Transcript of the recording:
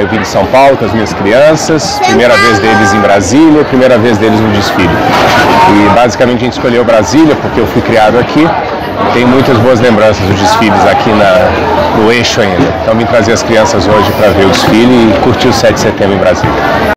Eu vim de São Paulo com as minhas crianças, primeira vez deles em Brasília, primeira vez deles no desfile. E basicamente a gente escolheu Brasília porque eu fui criado aqui, tenho muitas boas lembranças dos desfiles aqui no Eixo ainda. Então vim trazer as crianças hoje para ver o desfile e curtir o 7 de setembro em Brasília.